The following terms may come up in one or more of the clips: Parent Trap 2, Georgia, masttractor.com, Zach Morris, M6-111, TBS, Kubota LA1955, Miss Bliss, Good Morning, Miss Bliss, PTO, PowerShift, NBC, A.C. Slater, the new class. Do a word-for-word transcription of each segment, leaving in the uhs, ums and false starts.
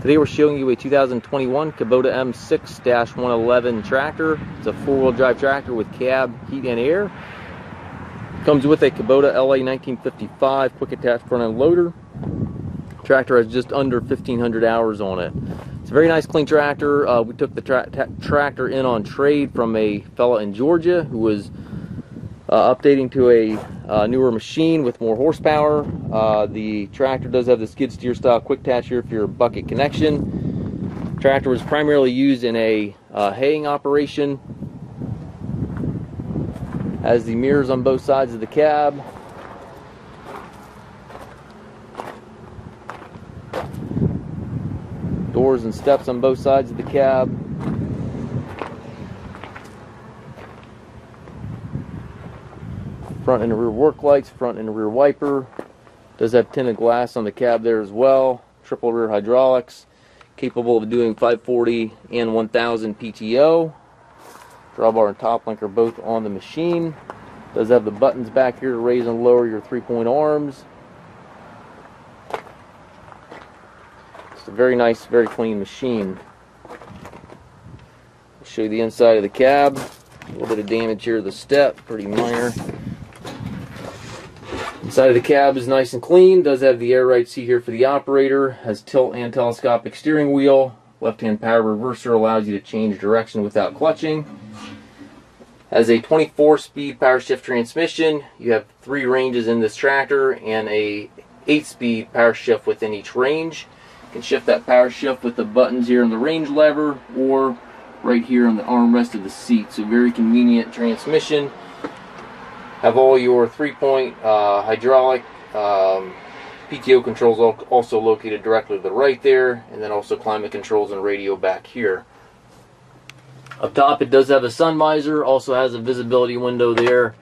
Today we're showing you a two thousand twenty-one Kubota M six one eleven tractor. It's a four-wheel drive tractor with cab, heat, and air. Comes with a Kubota L A nineteen fifty-five quick attach front end loader. Tractor has just under fifteen hundred hours on it. It's a very nice clean tractor. Uh, we took the tra tra tractor in on trade from a fella in Georgia who was Uh, updating to a uh, newer machine with more horsepower. Uh, the tractor does have the skid steer style quick attach here for your bucket connection. Tractor was primarily used in a uh, haying operation. Has the mirrors on both sides of the cab. Doors and steps on both sides of the cab. Front and rear work lights, front and rear wiper. Does have tinted glass on the cab there as well. Triple rear hydraulics, capable of doing five forty and one thousand P T O. Drawbar and top link are both on the machine. Does have the buttons back here to raise and lower your three-point arms. It's a very nice, very clean machine. I'll show you the inside of the cab. A little bit of damage here to the step, pretty minor. Inside of the cab is nice and clean. Does have the air right seat here for the operator. Has tilt and telescopic steering wheel. Left-hand power reverser allows you to change direction without clutching. Has a twenty-four speed PowerShift transmission. You have three ranges in this tractor and a eight speed PowerShift within each range. You can shift that PowerShift with the buttons here on the range lever or right here on the armrest of the seat. So very convenient transmission. Have all your three-point uh, hydraulic um, P T O controls also located directly to the right there, and then also climate controls and radio back here. Up top, it does have a sun visor, also has a visibility window there.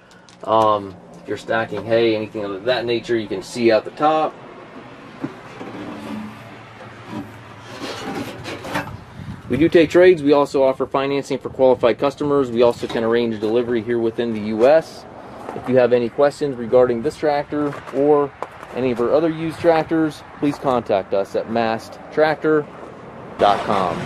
Um, if you're stacking hay, anything of that nature, you can see out the top. We do take trades. We also offer financing for qualified customers. We also can arrange delivery here within the U S If you have any questions regarding this tractor or any of our other used tractors, please contact us at mast tractor dot com.